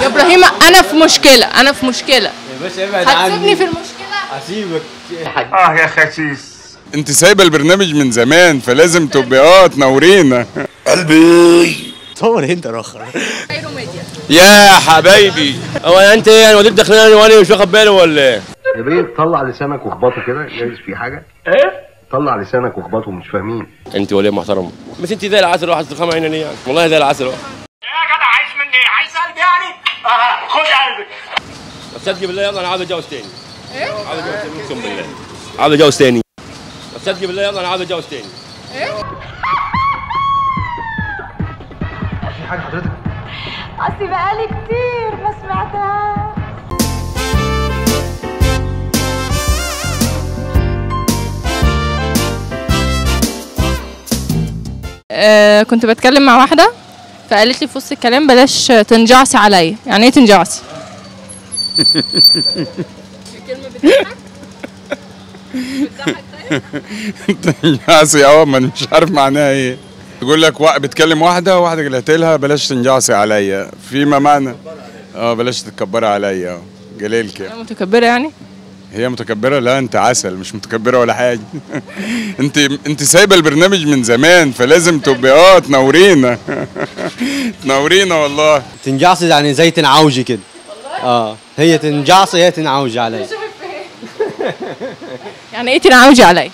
يا ابراهيم انا في مشكله، انا في مشكله يا باشا. ابعد عني، هتسيبني في المشكله؟ هسيبك. اه يا خسيس، انت سايبه البرنامج من زمان فلازم تبقي تنورينا قلبي. صور انت الاخر يا حبايبي. هو انت ايه انا وديت دخلاني وانا مش واخد بالي ولا ايه؟ يا بيه طلع لسانك واخبطه كده، لابس في حاجه ايه؟ طلع لسانك واخبطه، مش فاهمين. انت وليه محترم؟ بس انت زي العسل واحد تخام عيني ليه يعني؟ والله زي العسل واحد. يا جدع عايز مني، عايز قلبي يعني؟ خد قلبي. بس تصدق بالله يلا انا عاوز اتجوز تاني. ايه؟ عاوز اتجوز تاني، اقسم بالله. عاوز اتجوز تاني. بس تصدق بالله يلا انا عاوز اتجوز تاني. ايه؟ في حاجة حضرتك؟ اصل بقالي كتير ما سمعتها. كنت بتكلم مع واحدة فقالت لي في وسط الكلام بلاش تنجعسي عليا. يعني ايه تنجعسي؟ الكلمة بتضحك؟ بتضحك. تنجعسي انا مش عارف معناها ايه. بيقول لك بتكلم واحدة قالت لها بلاش تنجعسي عليا، فيما معنى بلاش تتكبري عليا. جليل كده. انا متكبرة يعني؟ هي متكبرة؟ لا انت عسل، مش متكبرة ولا حاجة. انت سايبة البرنامج من زمان فلازم تبقي تنورينا. تنورينا والله. تنجعصي يعني زي تنعوجي كده. هي تنجعصي، هي تنعوجي عليا. يعني ايه تنعوجي عليا؟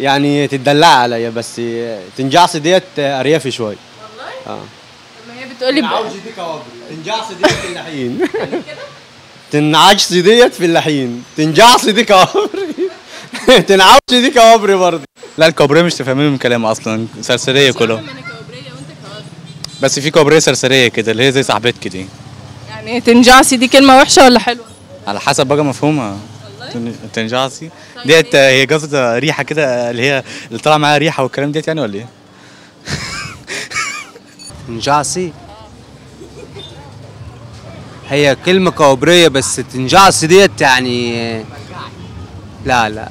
يعني تدلعي عليا، بس تنجعصي ديت اريافي شوية. والله؟ طب ما هي بتقولي تنعوجي دي كوابري، تنجعصي ديت تنحين. تنعجسي ديت في اللحين، تنجعسي دي كوابري. تنعوشي دي كوابري برضه. لا الكوابريه مش تفهمين من كلامي اصلا، سرسريه كلها. انا كوابريه وانت كوابري، بس في كوابريه سرسريه كده اللي هي زي صاحبتك دي. يعني تنجعسي دي كلمه وحشه ولا حلوه؟ على حسب بقى مفهومها. والله تنجعسي ديت هي قصدها ريحه كده، اللي هي اللي طالعه معاها ريحه والكلام ديت يعني ولا ايه؟ تنجعسي هي كلمة كوابرية، بس تنجعسي ديت يعني لا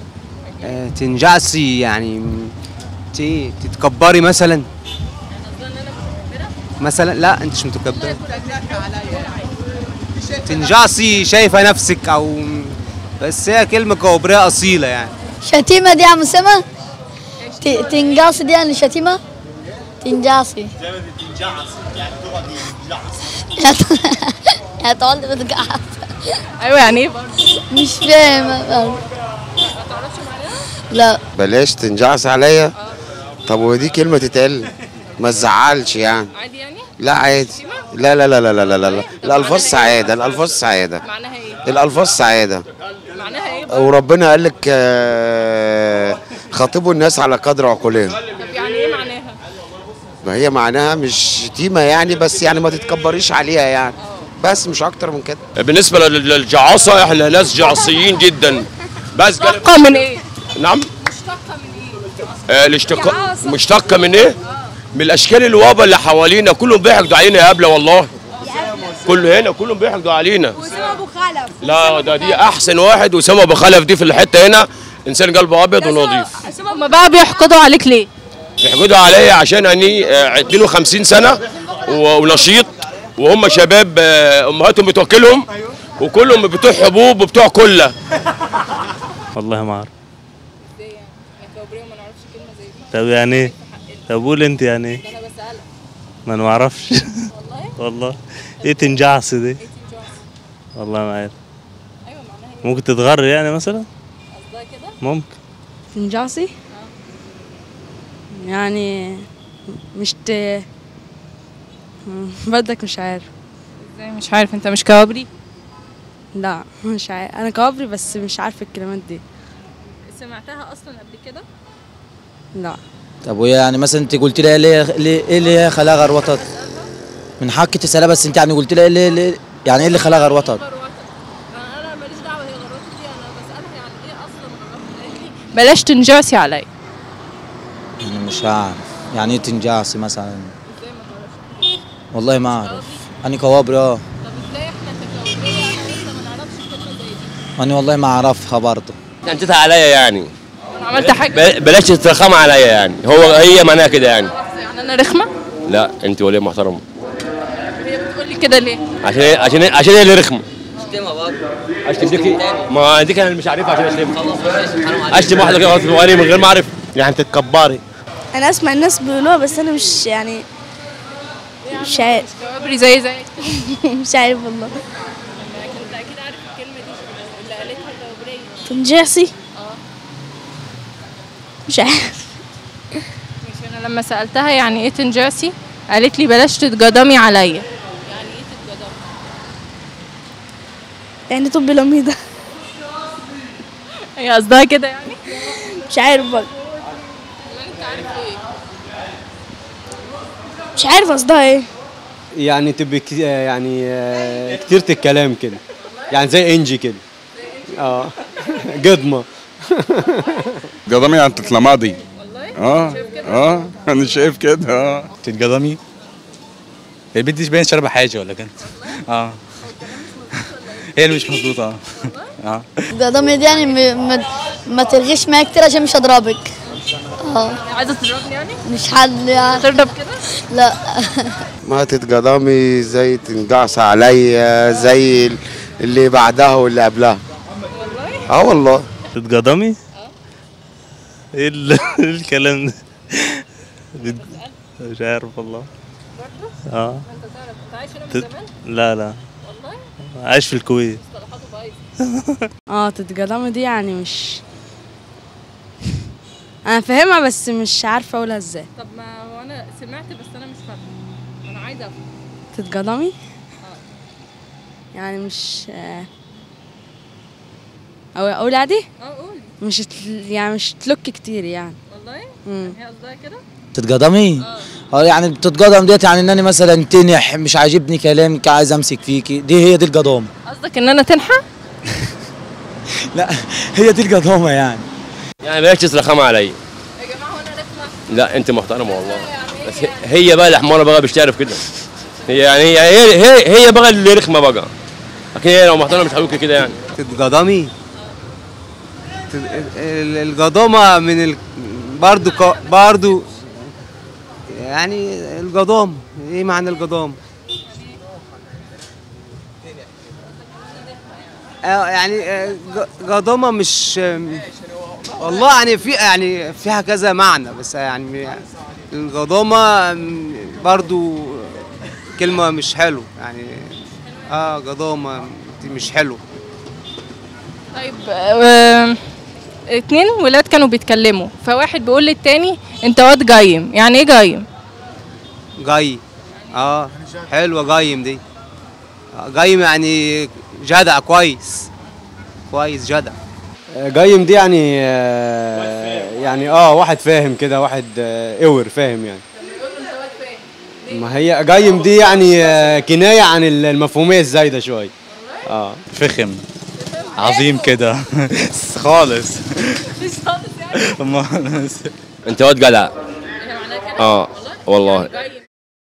تنجعسي يعني تتكبري مثلا. مثلا لا انت مش متكبرة. تنجعسي شايفة نفسك او بس هي كلمة كوابرية أصيلة يعني. شتيمة دي يا عم سما. تنجعسي دي يعني شتيمة. تنجعسي زي ما بتنجعسي يعني تقعدي تنجعسي هتقعد بتجعص. ايوه يعني ايه برضه؟ مش فاهمه برضه. ما تعرفش معناها؟ لا. بلاش تنجعص عليا. طب ودي كلمه تتقال؟ ما تزعلش يعني. عادي يعني؟ لا عادي. لا الالفاظ سعاده، الالفاظ سعاده. معناها ايه؟ الالفاظ سعاده. معناها ايه؟ وربنا قال لك خاطبوا الناس على قدر عقولهم. طب يعني ايه معناها؟ ما هي معناها مش شتيمه يعني، بس يعني ما تتكبريش عليها يعني. بس مش اكتر من كده. بالنسبه للجعصه احنا ناس جعصيين جدا. بس مشتقه من ايه؟ نعم؟ مشتقه من ايه؟ الاشتقاق مشتقه من ايه؟ من الاشكال الوابه اللي حوالينا، كلهم بيحقدوا علينا يا قبله والله. كله هنا كلهم بيحقدوا علينا. وسام ابو خلف. لا ده دي احسن واحد، وسام ابو خلف دي في الحته هنا انسان قلبه ابيض ونظيف. هما بقى بيحقدوا عليك ليه؟ بيحقدوا عليا عشان اني 52 سنه ونشيط، وهم شباب امهاتهم بتوكلهم، وكلهم بتوع حبوب وبتوع كله. والله ما اعرف ازاي يعني كوابريه وما نعرفش كلمه زي دي. طب يعني ايه؟ طب قول انت يعني ايه؟ انا بسالك. ما انا ما اعرفش. والله ايه تنجعصي دي؟ ايه تنجعصي؟ والله ما عارف. ايوه معناها ايه؟ ممكن تتغر يعني مثلا؟ قصدها كده؟ ممكن تنجعصي؟ يعني مش بدك مش عارف. ازاي مش عارف؟ انت مش كوابري؟ لا مش عارف، انا كوابري بس مش عارف الكلمات دي. سمعتها اصلا قبل كده؟ لا. طب وهي يعني مثلا انت قلت لها ليه ايه اللي هي خلاها غروتت؟ من حقك تسالها، بس انت يعني قلت لها ليه يعني ايه اللي خلاها غروتت؟ انا ماليش دعوه هي غروتت دي، انا بسالها يعني ايه اصلا غروتت. بلاش تنجعسي عليا. انا مش عارف يعني ايه تنجعسي مثلا. والله ما اعرف. انا كوابري. طب ازاي احنا ككوابريه ما نعرفش كلمه زي دي؟ انا والله ما اعرفها برضه. انتتها عليا يعني. انا عملت حاجه؟ بلاش تترخم عليا يعني، هو هي معناها كده يعني. يعني انا رخمه؟ لا انت وليه محترمه. هي بتقول بتقولي كده ليه؟ عشان هي اللي رخمه. اشتمها برضه. اشتم ما دي انا مش عارفها عشان اشتمها. خلاص ماشي. اشتم واحده كده صغيره من غير ما اعرف يعني تتكبري. انا اسمع الناس بيقولوها بس انا مش يعني مش عارف. كوابري زي مش عارف والله. انت اكيد عارف الكلمه دي اللي قالتها كوابري. تنجاسي؟ اه. مش عارف. مش انا لما سالتها يعني ايه تنجاسي؟ قالت لي بلاش تتجدمي عليا. يعني ايه تتجدمي؟ يعني طب لميده. هي قصدها كده يعني؟ مش عارف بقى. انت عارف ايه؟ مش عارف قصدها ايه. يعني تبقى يعني كتيرة الكلام كده. يعني زي انجي كده. اه جدمه. جدمي يعني تتلمعدي. اه انا شايف كده. تتجدمي البنت دي باين شاربه حاجه ولا كانت هي اللي مش مظبوطه. الجدمي دي يعني ما ترغيش معايا كتير عشان مش هضربك. عايزه تضربني يعني؟ مش حد يعني تضرب كده؟ لا. ما تتجدمي زي تنجعص عليا زي اللي بعدها واللي قبلها. والله؟ والله. تتجدمي؟ ايه الكلام ده؟ مش عارف والله. برضه؟ انت تعرف انت عايش هنا من زمان؟ لا والله؟ عايش في الكويت. مصطلحاته بايظه. تتجدمي دي يعني مش انا فاهمها بس مش عارفه اقولها ازاي. طب ما انا سمعت بس انا مش فاهمه. انا عايزه افهم. تتجدمي؟ يعني مش او اقول عادي؟ قول. مش يعني مش تلوك كتير يعني. والله؟ هي قصدها كده؟ تتجدمي؟ يعني بتتجدم ديت يعني ان انا مثلا تنح مش عاجبني كلامك عايز امسك فيكي، دي هي دي الجدامه. قصدك ان انا تنحى؟ لا هي دي الجدامه يعني. يعني بلاش تسرخمي عليا. يا جماعه هو انا رخمه؟ لا انت محترمه والله. بس هي بقى الحماره بقى بتعرف كده. هي يعني هي بقى اللي رخمه بقى. لكن هي لو محترمه مش هتقول كده يعني. تتجدمي؟ الجدامه من برضو يعني الجدامه. ايه معنى الجدامه؟ يعني جدامه مش والله يعني في يعني فيها كذا معنى بس يعني الجدامه برضو كلمه مش حلو يعني. جدامه مش حلو. طيب اتنين ولاد كانوا بيتكلموا فواحد بيقول للتاني انت واد جايم. يعني ايه جايم؟ جاي حلوه جايم دي. جايم يعني جدع. كويس جدع. جايم دي يعني واحد فاهم كده. واحد قور فاهم يعني. ما هي جايم دي يعني كنايه عن المفهوميه الزايده شويه. فخم عظيم كده خالص. مش خالص يعني. انت واد جدع. والله